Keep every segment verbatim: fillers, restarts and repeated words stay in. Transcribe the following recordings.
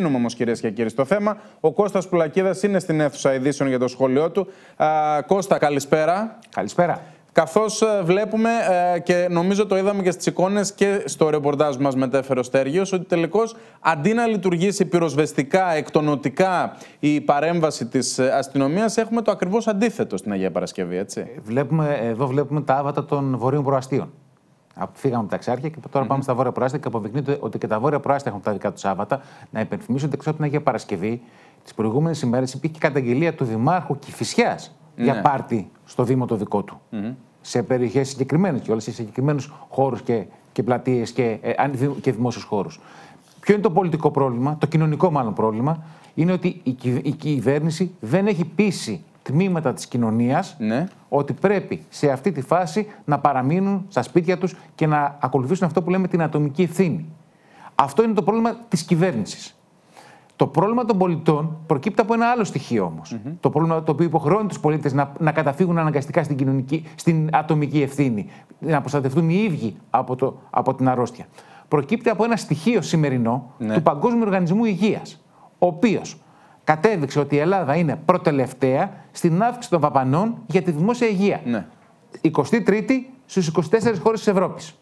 Μείνουμε όμως, κυρίες και κύριοι, στο θέμα. Ο Κώστας Πουλακίδας είναι στην αίθουσα ειδήσεων για το σχολείο του. Α, Κώστα, καλησπέρα. Καλησπέρα. Καθώς βλέπουμε και νομίζω το είδαμε και στις εικόνες και στο ρεπορτάζ που μας μετέφερε ο Στέργιος, ότι τελικώς αντί να λειτουργήσει πυροσβεστικά, εκτονωτικά η παρέμβαση της αστυνομίας, έχουμε το ακριβώς αντίθετο στην Αγία Παρασκευή, έτσι. Βλέπουμε, εδώ βλέπουμε τα άβατα των Βορείων Προαστίων. Φύγαμε από τα Ξιάρια και τώρα mm-hmm. πάμε στα Βόρεια Προάστια και αποδεικνύεται ότι και τα Βόρεια Προάστια έχουν τα δικά τους άβατα. Να υπενθυμίσω ότι από την Αγία Παρασκευή, τις προηγούμενες ημέρες, υπήρχε καταγγελία του Δημάρχου Κηφισιάς mm-hmm. για πάρτι στο Δήμο το δικό του. Mm-hmm. Σε περιοχές συγκεκριμένες και όλες σε συγκεκριμένους χώρους και, και πλατείες και, ε, και δημόσιους χώρους. Ποιο είναι το πολιτικό πρόβλημα, το κοινωνικό μάλλον πρόβλημα, είναι ότι η, κυ, η κυβέρνηση δεν έχει πείσει τμήματα της κοινωνίας ναι. ότι πρέπει σε αυτή τη φάση να παραμείνουν στα σπίτια τους και να ακολουθήσουν αυτό που λέμε την ατομική ευθύνη. Αυτό είναι το πρόβλημα της κυβέρνησης. Το πρόβλημα των πολιτών προκύπτει από ένα άλλο στοιχείο όμως. Mm-hmm. Το πρόβλημα το οποίο υποχρεώνει τους πολίτες να, να καταφύγουν αναγκαστικά στην, κοινωνική, στην ατομική ευθύνη, να προστατευτούν οι ίδιοι από, το, από την αρρώστια. Προκύπτει από ένα στοιχείο σημερινό ναι. του Παγκόσμιου Οργανισμού Υγείας, ο οποίος κατέδειξε ότι η Ελλάδα είναι προτελευταία στην αύξηση των δαπανών για τη δημόσια υγεία. Ναι. εικοστή τρίτη στις είκοσι τέσσερις χώρες της Ευρώπης.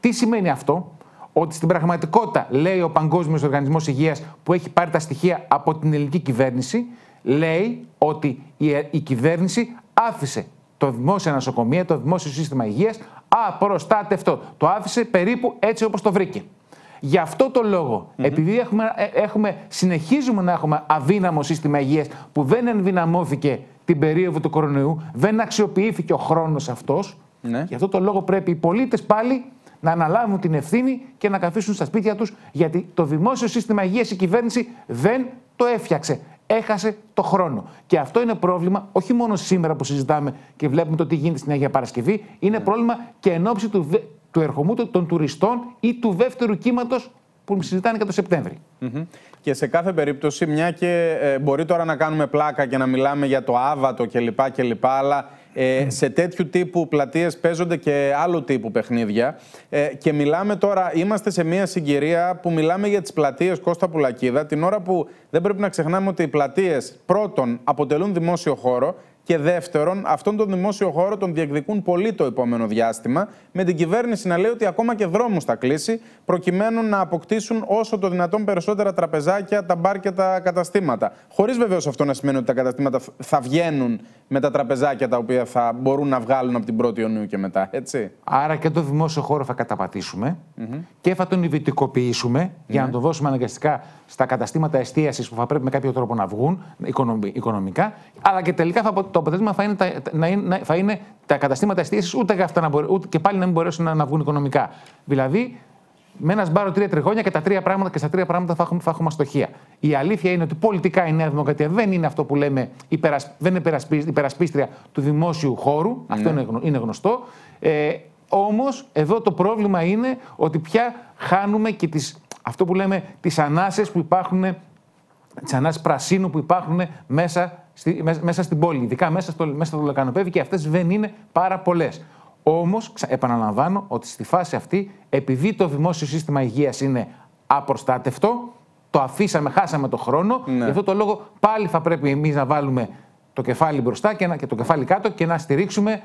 Τι σημαίνει αυτό? Ότι στην πραγματικότητα, λέει ο Παγκόσμιος Οργανισμός Υγείας, που έχει πάρει τα στοιχεία από την ελληνική κυβέρνηση, λέει ότι η κυβέρνηση άφησε το δημόσιο νοσοκομείο, το δημόσιο σύστημα υγείας απροστάτευτο. Το άφησε περίπου έτσι όπως το βρήκε. Γι' αυτό το λόγο, mm-hmm. επειδή έχουμε, έχουμε, συνεχίζουμε να έχουμε αδύναμο σύστημα υγείας που δεν ενδυναμώθηκε την περίοδο του κορονοϊού, δεν αξιοποιήθηκε ο χρόνος αυτός, mm-hmm. γι' αυτό το λόγο πρέπει οι πολίτες πάλι να αναλάβουν την ευθύνη και να καθίσουν στα σπίτια τους, γιατί το δημόσιο σύστημα υγείας η κυβέρνηση δεν το έφτιαξε. Έχασε το χρόνο. Και αυτό είναι πρόβλημα όχι μόνο σήμερα που συζητάμε και βλέπουμε το τι γίνεται στην Αγία Παρασκευή, είναι mm. πρόβλημα και εν ώψη του, του ερχομού των τουριστών ή του δεύτερου κύματος που συζητάνε για το Σεπτέμβρη. Mm-hmm. Και σε κάθε περίπτωση, μια και ε, μπορεί τώρα να κάνουμε πλάκα και να μιλάμε για το άβατο κλπ. κλπ αλλά ε, mm. σε τέτοιου τύπου πλατείες παίζονται και άλλου τύπου παιχνίδια. Ε, και μιλάμε τώρα, είμαστε σε μια συγκυρία που μιλάμε για τις πλατείες Κώστα Πουλακίδα, την ώρα που δεν πρέπει να ξεχνάμε ότι οι πλατείες πρώτον αποτελούν δημόσιο χώρο. Και δεύτερον, αυτόν τον δημόσιο χώρο τον διεκδικούν πολλοί το επόμενο διάστημα, με την κυβέρνηση να λέει ότι ακόμα και δρόμους θα κλείσει, προκειμένου να αποκτήσουν όσο το δυνατόν περισσότερα τραπεζάκια, τα μπαρ και τα καταστήματα. Χωρίς βεβαίως αυτό να σημαίνει ότι τα καταστήματα θα βγαίνουν με τα τραπεζάκια τα οποία θα μπορούν να βγάλουν από την πρώτη Ιουνίου και μετά, έτσι. Άρα και το δημόσιο χώρο θα καταπατήσουμε mm-hmm. και θα τον ιδιωτικοποιήσουμε mm-hmm. για να το δώσουμε αναγκαστικά στα καταστήματα εστίασης που θα πρέπει με κάποιο τρόπο να βγουν οικονομικά, αλλά και τελικά θα το αποτέλεσμα θα είναι τα, να είναι, θα είναι τα καταστήματα εστίασης ούτε και αυτά να μπορεί, ούτε και πάλι να μην μπορέσουν να, να βγουν οικονομικά. Δηλαδή, με ένα σπάρο τρία τριγώνια και, τα τρία πράγματα, και στα τρία πράγματα θα έχουμε, θα έχουμε αστοχία. Η αλήθεια είναι ότι πολιτικά η Νέα Δημοκρατία δεν είναι αυτό που λέμε υπερασ, δεν είναι υπερασπί, υπερασπίστρια του δημόσιου χώρου. Ναι. Αυτό είναι, είναι γνωστό. Ε, όμως, εδώ το πρόβλημα είναι ότι πια χάνουμε και τις, αυτό που λέμε τις ανάσες που υπάρχουν, τις ανάσες πρασίνου που υπάρχουν μέσα. Στη, μέσα, μέσα στην πόλη, ειδικά μέσα στο, μέσα στο λεκανοπέδι, και αυτές δεν είναι πάρα πολλές. Όμως, επαναλαμβάνω ότι στη φάση αυτή, επειδή το δημόσιο σύστημα υγείας είναι απροστάτευτο, το αφήσαμε, χάσαμε το χρόνο, ναι. γι' αυτό το λόγο πάλι θα πρέπει εμείς να βάλουμε το κεφάλι μπροστά και, να, και το κεφάλι κάτω και να στηρίξουμε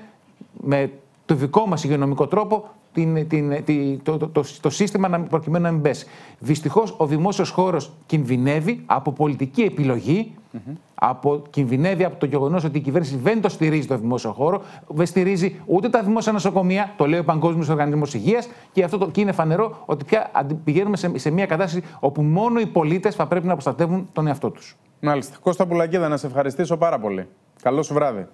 με το δικό μας υγειονομικό τρόπο την, την, την, το, το, το, το σύστημα να, προκειμένου να μην πέσει. Δυστυχώς, ο δημόσιος χώρος κινδυνεύει από πολιτική επιλογή. Mm-hmm. Από, κινδυνεύει από το γεγονός ότι η κυβέρνηση δεν το στηρίζει το δημόσιο χώρο, δεν στηρίζει ούτε τα δημόσια νοσοκομεία, το λέει ο Παγκόσμιος Οργανισμός Υγείας, και αυτό το, και είναι φανερό ότι πια πηγαίνουμε σε, σε μια κατάσταση όπου μόνο οι πολίτες θα πρέπει να προστατεύουν τον εαυτό τους. Μάλιστα. Κώστα Πουλακίδα, να σε ευχαριστήσω πάρα πολύ. Καλό σου βράδυ.